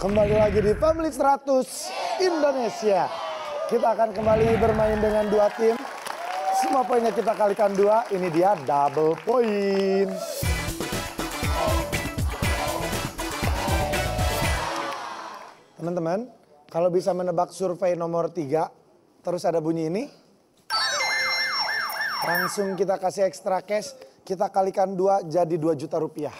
Kembali lagi di Family 100 Indonesia. Kita akan kembali bermain dengan dua tim. Semua poinnya kita kalikan dua. Ini dia double poin. Teman-teman, kalau bisa menebak survei nomor 3, terus ada bunyi ini, langsung kita kasih ekstra cash. Kita kalikan 2 jadi 2 juta rupiah.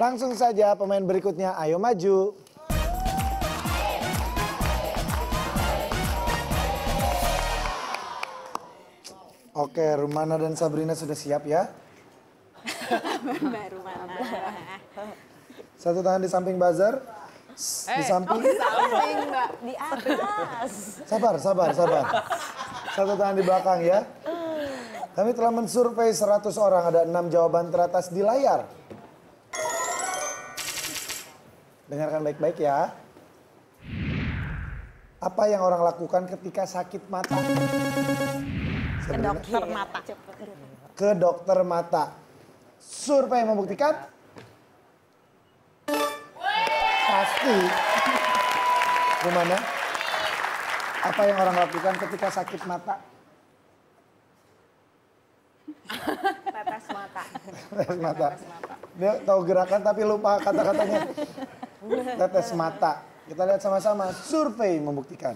Langsung saja pemain berikutnya, ayo maju. Oke, Rumana dan Sabrina sudah siap ya? Mbak Rumana. Satu tangan di samping buzzer. Di samping. Di atas. Sabar. Satu tangan di belakang ya. Kami telah mensurvei 100 orang. Ada 6 jawaban teratas di layar. Dengarkan baik-baik ya. Apa yang orang lakukan ketika sakit mata? Ke dokter mata. Ke dokter mata. Survei membuktikan? Pasti. Gimana? Apa yang orang lakukan ketika sakit mata? Tetes mata. Tetes mata. Dia tahu gerakan tapi lupa kata-katanya. Tetes mata. Kita lihat sama-sama. Survei membuktikan.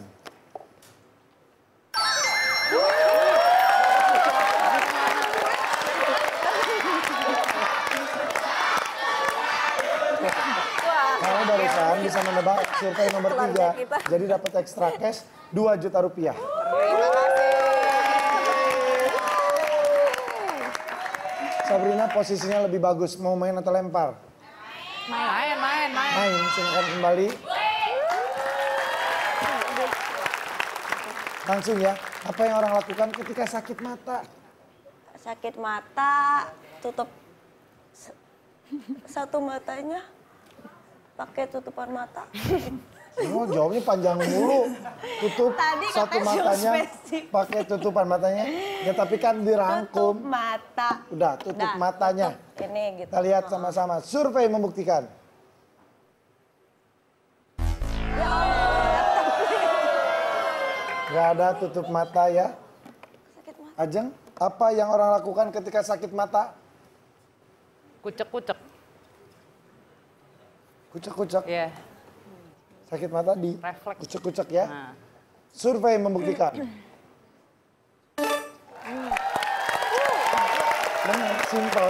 Kamu barusan bisa menebak survei nomor 3. Jadi dapat ekstra cash 2 juta rupiah. Terima kasih. Sabrina posisinya lebih bagus. Mau main atau lempar? Main, silakan kembali. Langsung ya, apa yang orang lakukan ketika sakit mata? Sakit mata, tutup satu matanya, pakai tutupan mata. Oh, jawabnya panjang mulu. Tutup satu matanya, pakai tutupan matanya. Ya tapi kan dirangkum. Tutup mata. Udah, tutup matanya. Tutup. Ini gitu. Kita lihat sama-sama, survei membuktikan. Gak ada tutup mata ya. Ajeng, apa yang orang lakukan ketika sakit mata? Kucek-kucek. Kucek-kucek? Iya. Sakit mata di kucek-kucek ya. Nah. Survei membuktikan. Benar, simpel.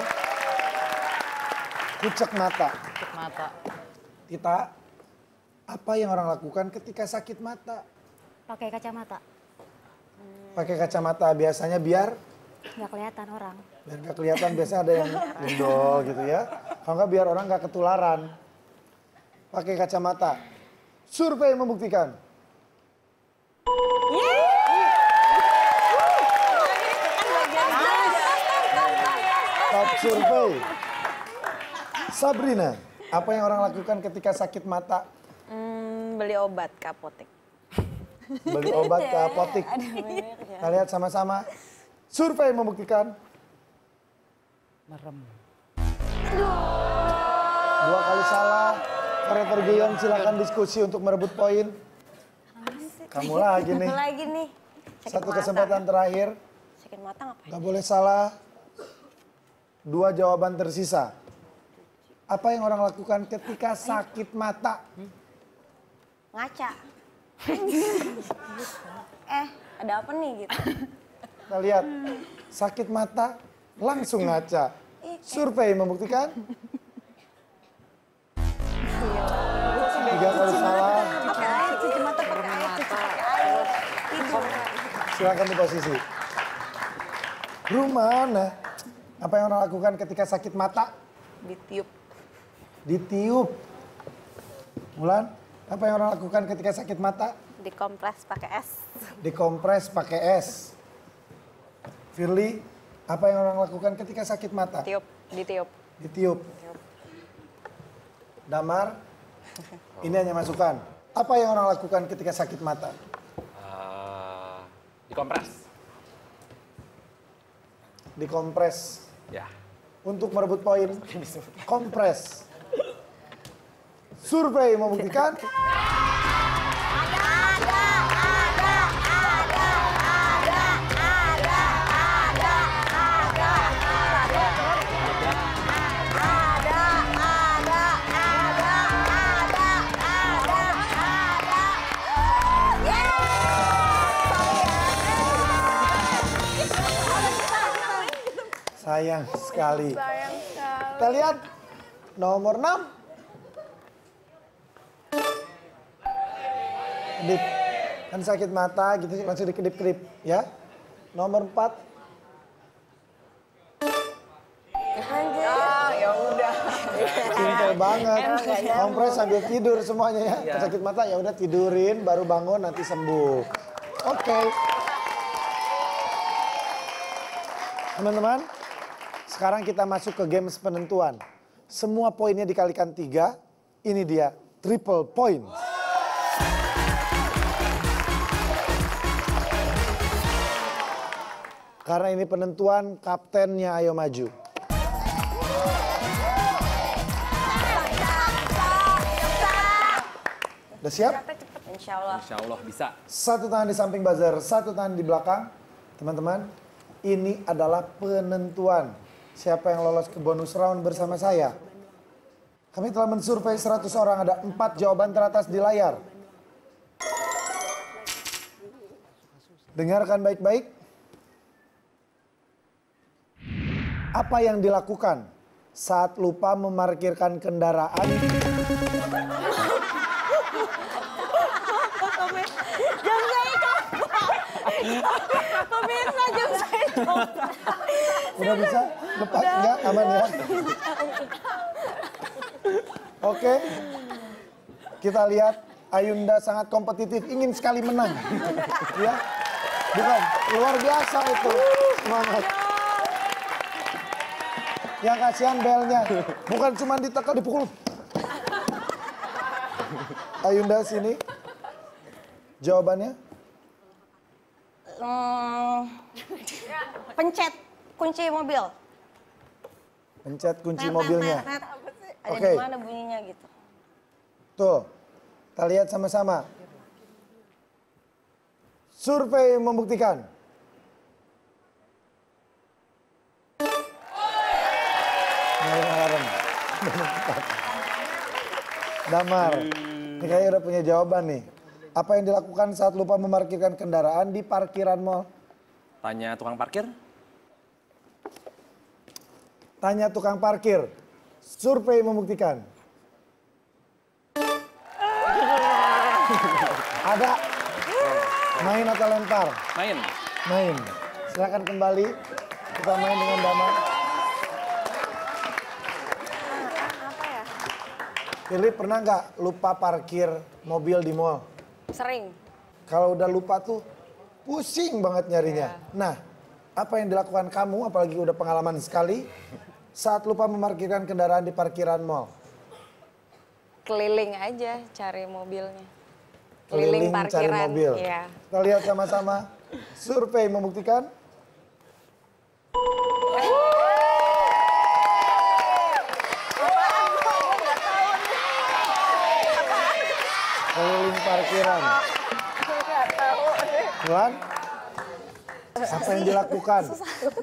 Kucek mata. Kucek mata. Kita, apa yang orang lakukan ketika sakit mata? Pakai kacamata. Pakai kacamata biasanya biar? Nggak kelihatan orang. Biar nggak kelihatan, biasanya ada yang lindol gitu ya. Kalau nggak biar orang nggak ketularan. Pakai kacamata. Survei membuktikan. Yeay! Top survei. Sabrina, apa yang orang lakukan ketika sakit mata? Beli obat ke apotek. Beli obat ke apotek. Kita lihat sama-sama. Survei membuktikan. Merem. Dua kali salah. Forever Guyon, silakan diskusi untuk merebut poin. Kamu lagi nih. Satu kesempatan terakhir. Gak boleh salah. 2 jawaban tersisa. Apa yang orang lakukan ketika sakit mata? Ngaca. Ada apa nih gitu? Kita lihat, sakit mata langsung ngaca. Survei membuktikan. 3 kali salah. Pakai air, cuci mata, pakai air, cuci air. Silakan di posisi. Rumana, apa yang orang lakukan ketika sakit mata? Ditiup. Ditiup. Mulan, apa yang orang lakukan ketika sakit mata? Dikompres pakai es. Dikompres pakai es. Firly, apa yang orang lakukan ketika sakit mata? Ditiup. Damar, ini hanya masukan. Apa yang orang lakukan ketika sakit mata? Dikompres. Dikompres. Ya. untuk merebut poin, kompres. Survei membuktikan. Sayang sekali. Sayang sekali. Kita lihat nomor 6. Kedip. Kan sakit mata gitu langsung dikedip-kedip ya. Nomor 4. Ah, ya udah. Simpel banget. Kompres sambil tidur semuanya ya. Sakit mata ya udah tidurin baru bangun nanti sembuh. Oke. Okay. Teman-teman, sekarang kita masuk ke games penentuan. Semua poinnya dikalikan 3. Ini dia triple point. Karena ini penentuan, kaptennya ayo maju. Udah siap? Insya Allah bisa. Satu tangan di samping buzzer, satu tangan di belakang. Teman-teman, ini adalah penentuan. Siapa yang lolos ke bonus round bersama saya? Kami telah mensurvei 100 orang, ada 4 jawaban teratas di layar. Dengarkan baik-baik. Apa yang dilakukan saat lupa memarkirkan kendaraan? Jam saya coba. Pemirsa jam saya coba. Udah bisa? Lepas? Enggak? Aman ya? Oke. Kita lihat Ayunda sangat kompetitif, ingin sekali menang. Ya? Bukan, luar biasa itu semangat. Yang kasihan belnya, bukan cuma ditekan, dipukul. Ayunda sini. Jawabannya? Pencet kunci mobil. Pencet kunci mobilnya. Ada di mana bunyinya gitu. Tuh, kita lihat sama-sama. Survei membuktikan. Damar, kayaknya udah punya jawaban nih. Apa yang dilakukan saat lupa memarkirkan kendaraan di parkiran mall? Tanya tukang parkir. Tanya tukang parkir. Survei membuktikan. Ada main atau lempar? Main. Main. Silakan kembali. Kita main dengan Damar. Pilih, pernah nggak lupa parkir mobil di mall? Sering. Kalau udah lupa tuh pusing banget nyarinya. Yeah. Nah, apa yang dilakukan kamu, apalagi udah pengalaman sekali, saat lupa memarkirkan kendaraan di parkiran mall? Keliling aja cari mobilnya. Keliling parkiran. Cari mobil. Yeah. Kita lihat sama-sama. Survei membuktikan. Keliling parkiran. Tuan, apa yang dilakukan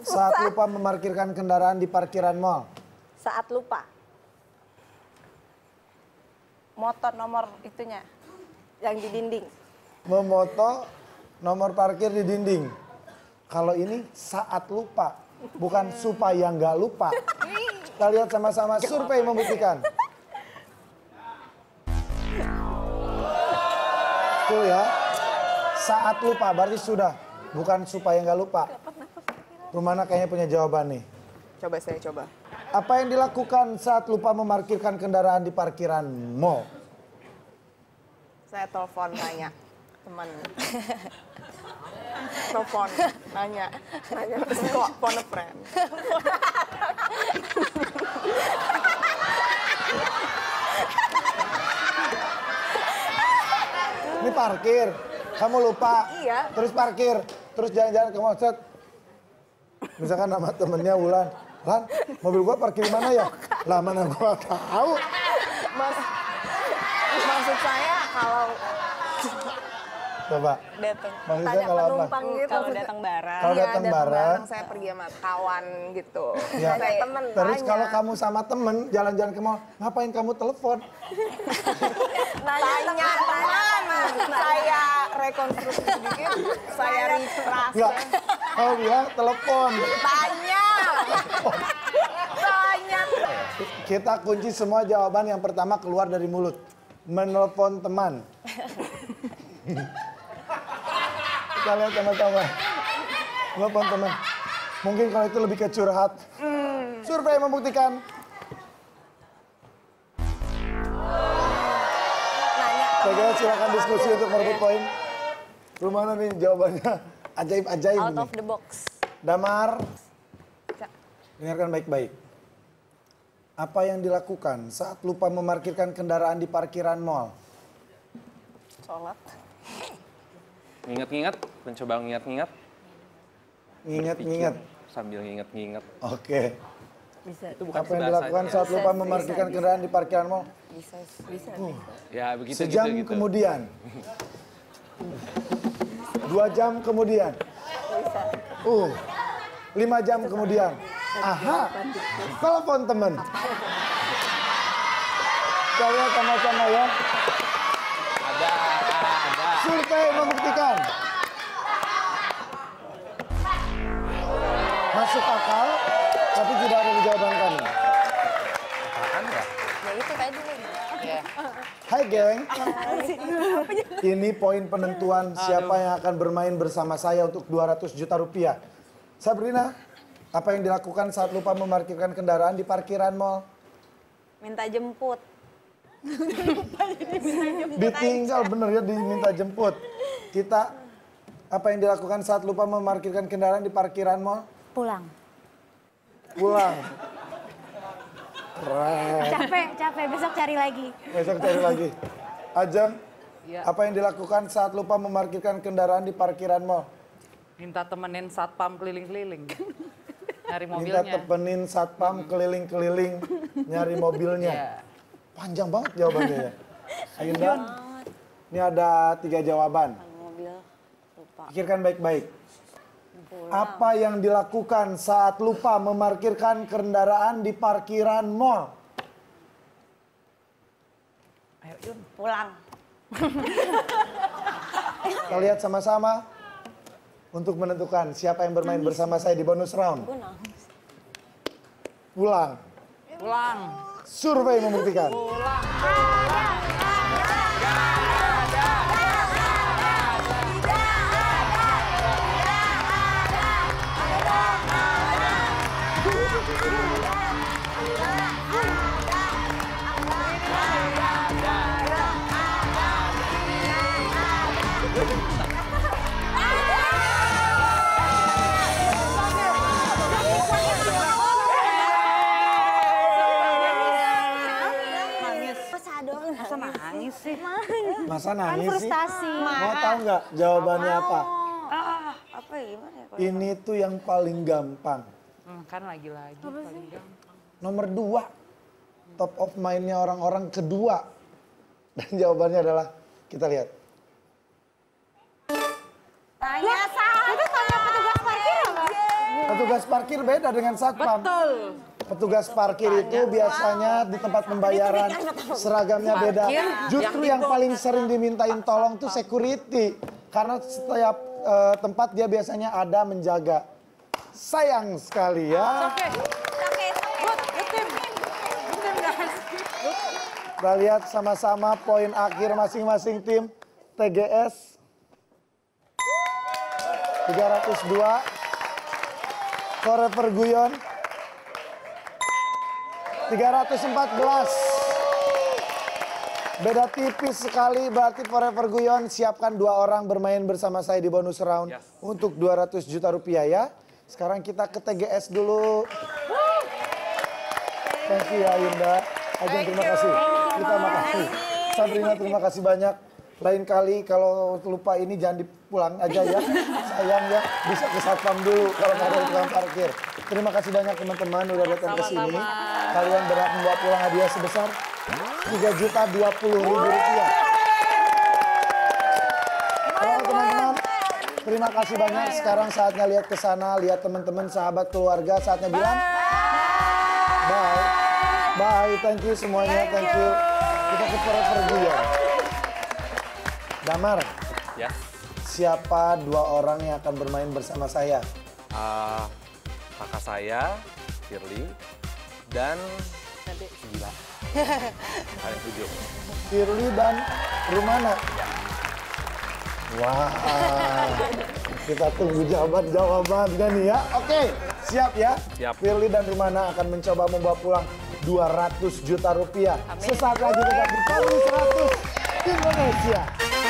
saat lupa memarkirkan kendaraan di parkiran mall? Saat lupa. Moto nomor itunya, yang di dinding. Memoto nomor parkir di dinding. Kalau ini saat lupa, bukan supaya nggak lupa. Kita lihat sama-sama, survei membuktikan. Ya, saat lupa berarti sudah, bukan supaya nggak lupa. Rumana kayaknya punya jawaban nih. Coba saya coba. Apa yang dilakukan saat lupa memarkirkan kendaraan di parkiran mall? Saya telepon nanya teman. Telepon nanya, terus kok phone a friend. Ini parkir, kamu lupa, iya. Terus parkir, terus jalan-jalan ke mall. Misalkan nama temennya Wulan, Lan, mobil gua parkir mana ya? Lah mana gua tahu. Mas, maksud saya kalau coba datang, tanya penumpang gitu. Kalau datang bareng, kalau datang bareng saya pergi sama kawan gitu. Ya. Tanya temen. Terus kalau kamu sama temen jalan-jalan ke mall, ngapain kamu telepon? Nanya teman. Saya rekonstruksi sedikit, saya refresh. Enggak. Oh iya, telepon. Tanya. Tanya. Kita kunci semua jawaban yang pertama keluar dari mulut. Menelpon teman. Kita lihat sama-sama. Telepon teman. Mungkin kalau itu lebih ke curhat. Survei membuktikan. Saya silakan diskusi untuk merebut poin. Rumana nih jawabannya ajaib-ajaib. Out of the box. Damar. Dengarkan baik-baik. Apa yang dilakukan saat lupa memarkirkan kendaraan di parkiran mall? Sholat. Nginget-nginget, mencoba nginget-nginget. Nginget-nginget. Sambil nginget-nginget. Oke. Bisa. Itu bukan apa yang dilakukan saat lupa memarkirkan kendaraan di parkiran mall? Bisa. Ya, begitu. Sejam gitu. Kemudian. 2 jam kemudian. Bisa. 5 jam bisa. Kemudian. Aha. Telepon teman. Kalian sama-sama ya. Ada. Survei membuktikan. Masuk akal, tapi tidak ada di jawaban kami. Apaan ya? Ya itu tadi nih. Yeah. Hai geng. Ini poin penentuan siapa yang akan bermain bersama saya untuk 200 juta rupiah. Sabrina, apa yang dilakukan saat lupa memarkirkan kendaraan di parkiran mall? Minta jemput. Ditinggal bener ya, diminta jemput. Kita, apa yang dilakukan saat lupa memarkirkan kendaraan di parkiran mall? Pulang. Keren. Capek, besok cari lagi. Ajeng, ya. Apa yang dilakukan saat lupa memarkirkan kendaraan di parkiran mall? Minta temenin satpam keliling-keliling. Nyari mobilnya. Minta temenin satpam keliling-keliling nyari mobilnya. Ya. Panjang banget jawabannya ya. Ayunda, ini ada 3 jawaban. Pikirkan baik-baik. Apa yang dilakukan saat lupa memarkirkan kendaraan di parkiran mall? Ayo Yun, pulang. Kita lihat sama-sama untuk menentukan siapa yang bermain bersama saya di bonus round. Pulang. Survei membuktikan. Masa nangis kan frustasi. Mau tahu nggak jawabannya apa? Apa gimana ya? Ini tuh yang paling gampang. Kan lagi-lagi paling gampang. Nomor 2. Top of mind-nya orang-orang kedua. Dan jawabannya adalah, kita lihat. Tanya satpam. Itu tanya petugas parkir apa? Petugas parkir beda dengan satpam. Betul. Petugas parkir itu biasanya di tempat pembayaran, seragamnya beda. Justru yang paling sering dimintain tolong tuh security. Karena setiap tempat dia biasanya ada menjaga. Sayang sekali ya. Kita lihat sama-sama poin akhir masing-masing tim. TGS 302. Forever Guyon 314. Beda tipis sekali, berarti Forever Guyon siapkan 2 orang bermain bersama saya di bonus round untuk 200 juta rupiah ya. Sekarang kita ke TGS dulu. Thank you ya Yunda. Ajeng terima kasih. Kita makasih. Sabrina terima kasih banyak. Lain kali kalau lupa ini jangan dipulang aja ya. Sayang ya, bisa ke satpam dulu kalau mau ke tukang parkir. Terima kasih banyak teman-teman udah datang ke sini. Kalian berhak membawa pulang hadiah sebesar Rp3.020.000. Wow, teman-teman, terima kasih banyak. Sekarang saatnya lihat ke sana, lihat teman-teman, sahabat, keluarga. Saatnya bilang bye. Bye, thank you semuanya, thank you. Kita ke Forever Guyon. Damar, yes. Siapa dua orang yang akan bermain bersama saya? Kakak saya, Firly, dan Adik. Gila. Adik tujuh. Firly dan Rumana. Wah, kita tunggu jawabannya nih ya. Oke, siap ya. Siap. Firly dan Rumana akan mencoba membawa pulang Rp200 juta. Amin. Sesaat lagi tetap di Family 100 Indonesia.